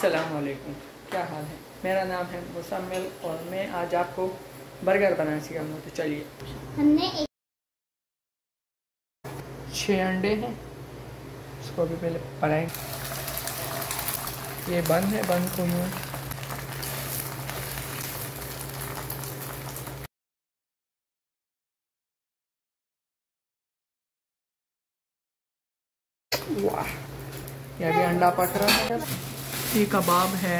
अस्सलाम वालेकुम, क्या हाल है। मेरा नाम है मुज़म्मिल और मैं आज आपको बर्गर बनाना सिखाऊंगा। तो चलिए, हमने 6 अंडे हैं, इसको भी पहले पड़ाएंगे। ये बंद है, बंद को यूँ वाह, यह भी अंडा पक रहा है। ये कबाब है,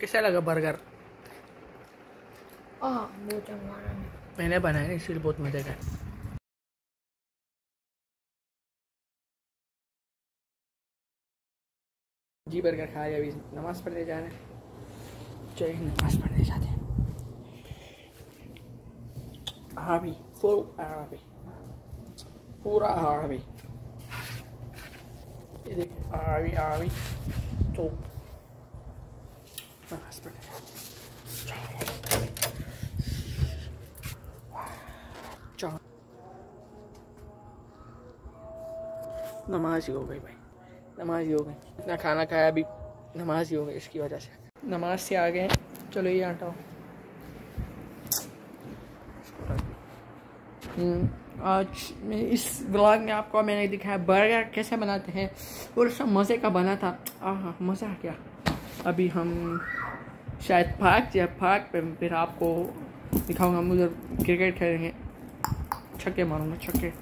कैसा लगा बर्गर? बहुत अच्छा, मैंने बनाया नहीं इसलिए बहुत मज़े का। जी बर्गर खा रहे, अभी नमाज पढ़ने जा रहे हैं। चलिए नमाज पढ़ने जाते हैं। अरबी पूरा अरबी, ये देखिए अरबी अरबी। तो नमाज ही हो गई भाई, नमाज ही हो गई। इतना खाना खाया, अभी नमाज ही हो गई। इसकी वजह से नमाज से आ गए। चलो ये हटाओ। आज मैं इस ब्लॉग में आपको मैंने दिखाया बर्गर कैसे बनाते हैं और सब मज़े का बना था। हाँ मज़ा आ गया। अभी हम शायद पार्क पे फिर आपको दिखाऊंगा। हम उधर क्रिकेट खेलेंगे, छक्के मारूंगा, छक्के।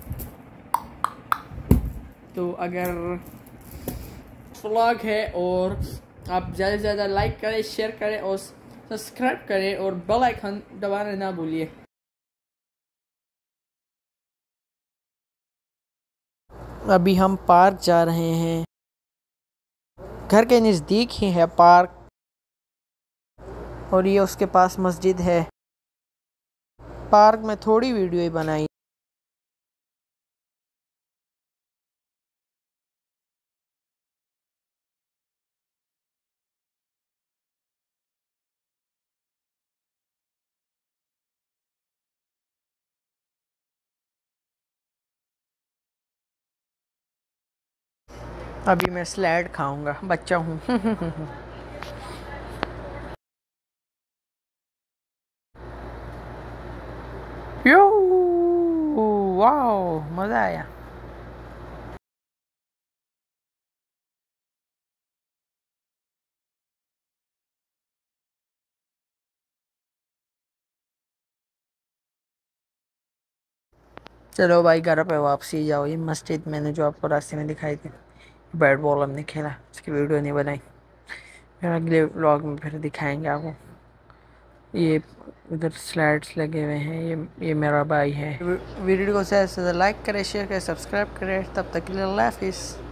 तो अगर व्लॉग है और आप ज़्यादा से ज़्यादा लाइक करें, शेयर करें और सब्सक्राइब करें और बेल आइकन दबाना ना भूलिए। अभी हम पार्क जा रहे हैं, घर के नज़दीक ही है पार्क और ये उसके पास मस्जिद है। पार्क में थोड़ी वीडियो बनाई। अभी मैं स्लाइड खाऊंगा, बच्चा हूँ। यो वाओ, मज़ा आया। चलो भाई घर पे वापसी जाओ। ये मस्जिद मैंने जो आपको रास्ते में दिखाई थी, बैट बॉल हमने खेला, उसकी वीडियो नहीं बनाई। फिर अगले व्लॉग में फिर दिखाएंगे आपको। ये उधर स्लाइड्स लगे हुए हैं। ये मेरा भाई है। वीडियो को ज़्यादा से ज़्यादा लाइक करें, शेयर करें, सब्सक्राइब करें। तब तक के लिए अल्लाह हाफिज़।